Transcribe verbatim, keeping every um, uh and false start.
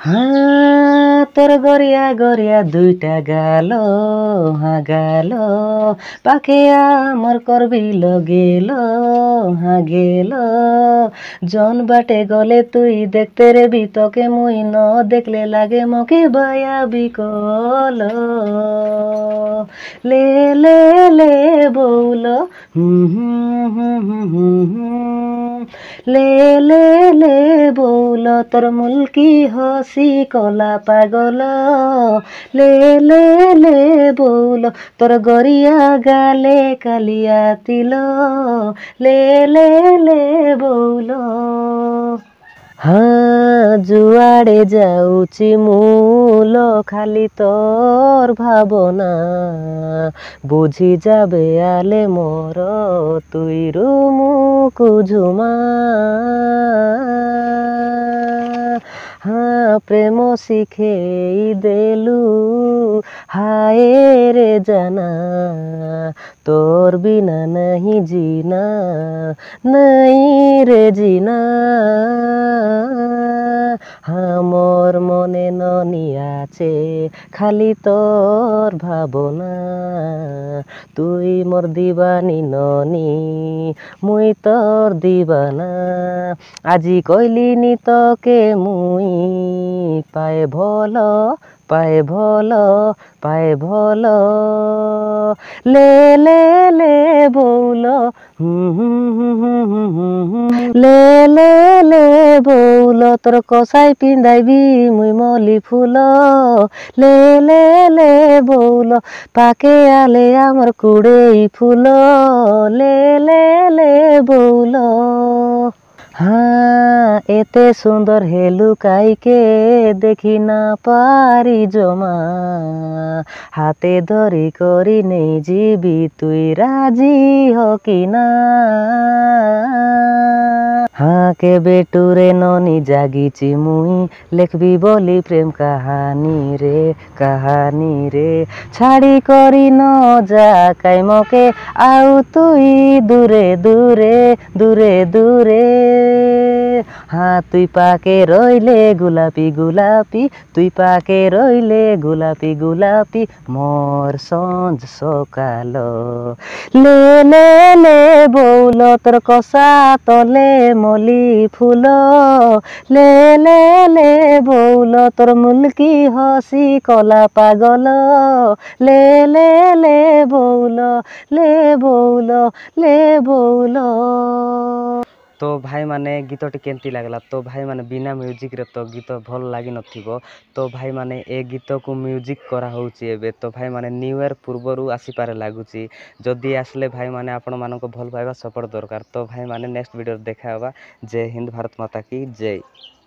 हाँ तोर गरिया गरिया दुईटा गालो हाँ गालो पाखे आमर करबी लगेलो हाँ गेलो जौन बाटे गले तुई देखते रे भी तोके मुई न देखले लागे मोके बया बिकोलो ले ले ले बोलो ले ले ले बोलो तोर मुल्की हो सी कोला पागल ले ले ले बोलो तोर गरिया गाले कालिया तिलो ले ले ले बोलो हाँ जुआड़े जाऊची मुलो खाली तोर भावना बुझी जाबे आले मोर तुई रूमुकु झुमा हाँ प्रेम सिखे देलू हाय रे जाना तोर बिना नहीं जीना नहीं रे जीना हाँ मोर मने ननिया चे खाली तोर भावना तुई मोर दीवानी ननी मुई तोर दीवाना आजी कोइली नी तो के मुई पाए भोलो पाए भोलो पाए भोलो ले ले ले बोलो ले ले ले बोलो तोर कसाई पिंदाइबी मुई मली फूलो ले ले ले बोलो पाके आले आमर कुड़े फूलो ले ले ले बोलो हाँ एते सुंदर हे लुकाई के देखी ना पारी जमा हाथे धरी करी नहीं जीवी तुई राजी हो कि ना हाँ के बेटुरे ननी जागीची मुई लेखबी बोली प्रेम कहानी रे कहानी रे छाड़ी करी न जा काई मोके आउ तुई दूरे दूरे दूरे दूरे हाँ तुई पाके रोइले गुलापी गुलापी तुई पाके रोइले गुलापी गुलापी मोर संज सकालो ले ले ले बोलो तोर कसा तले मली फूलो ले ले ले बोलो तोर मुल्की हसी कला पागल ले ले ले बोलो ले बोलो ले बोलो तो भाई माने गीत टी केमती लगला तो भाई माने बिना म्यूजिक रे तो गीत भल लागी नथिबो तो भाई माने ए गीत को म्यूजिक करा होउची एबे तो भाई माने न्यू ईयर पूर्वरु आसी पारे लागुची जदी आसले भाई माने आपण मानको भल पाइबा सपोर्ट दरकार तो भाई माने नेक्स्ट वीडियो देखा होबा जय हिंद भारत माता की जय।